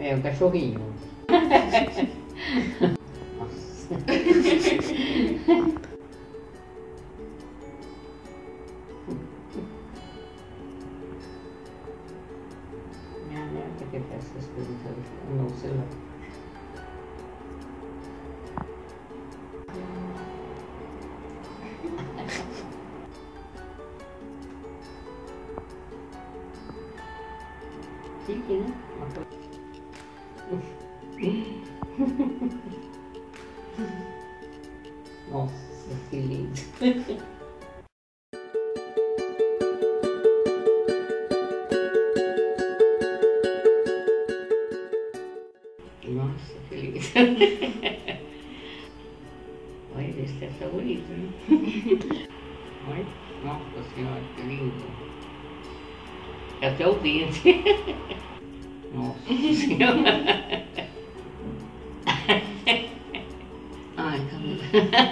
É um cachorrinho. Minha neta que faz essas coisas, não sei lá. Chique, né? Nossa, que lindo. Nossa, que lindo. Olha, esse teste é bonito, né? Olha, nossa senhora, que lindo. Até o dente. Nossa senhora. Ai, Camila.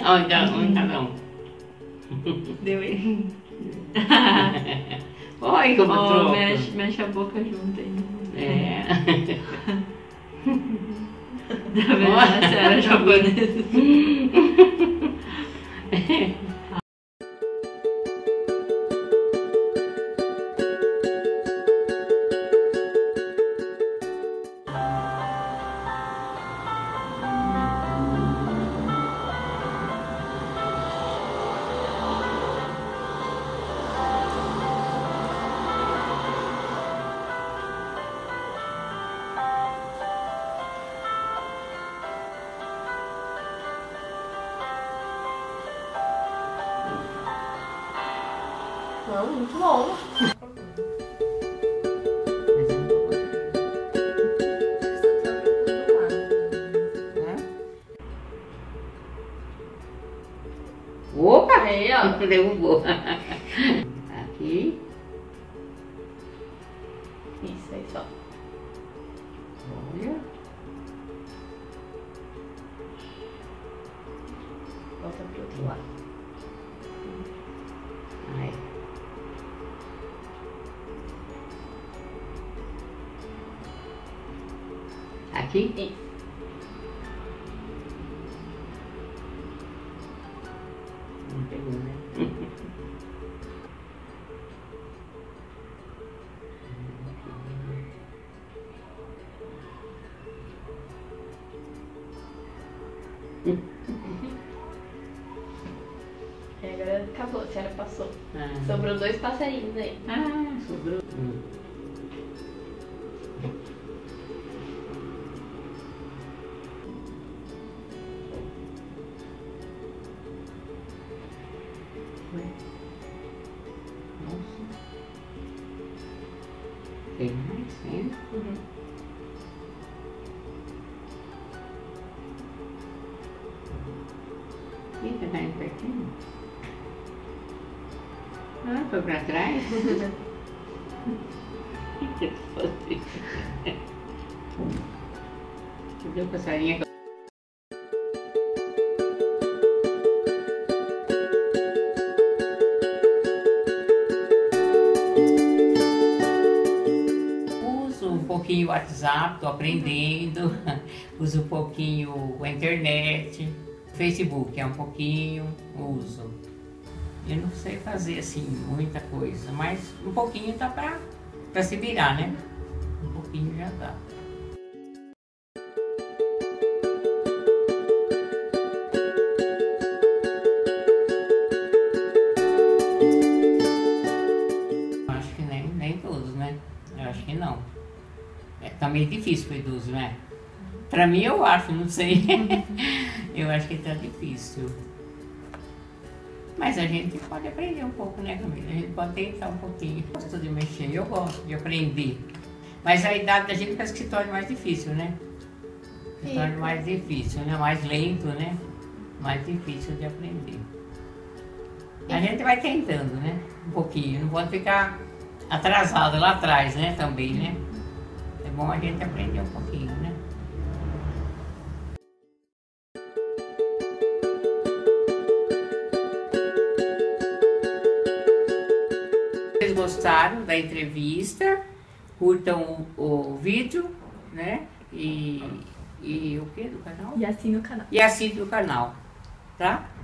Oi, Camila. Deu erro. Oi, como troca. Mexe a boca junto aí. É. Tá vendo? A senhora japonesa. Muito bom. Opa! Aí, ó. Derrubou. Aqui. Isso aí só. Olha. Volta pro outro lado. Aqui? Sim. Não pegou, né? Agora acabou, a senhora passou. Ah. Sobrou dois passarinhos aí. Ah, sobrou. Nossa. Tem mais, né? Eita, tá indo pertinho. Ah, foi pra trás? O que eu fazia? Cadê o passarinho? Pouquinho WhatsApp, estou aprendendo, uso um pouquinho a internet, Facebook é um pouquinho, uso. Eu não sei fazer assim muita coisa, mas um pouquinho dá para se virar, né? Um pouquinho já dá. Acho que nem todos, né? Eu acho que não. Tá meio difícil pro idoso, né? Pra mim eu acho, não sei. Eu acho que tá difícil. Mas a gente pode aprender um pouco, né, Camila? A gente pode tentar um pouquinho. Eu gosto de mexer, eu gosto de aprender. Mas a idade da gente parece que se torna mais difícil, né? Se torna mais difícil, né? Mais lento, né? Mais difícil de aprender. A gente vai tentando, né? Um pouquinho, não pode ficar atrasado lá atrás, né? Também, né? É bom a gente aprender um pouquinho, né? Vocês gostaram da entrevista? Curtam o vídeo, né? E o que do canal? E assinem o canal. Tá?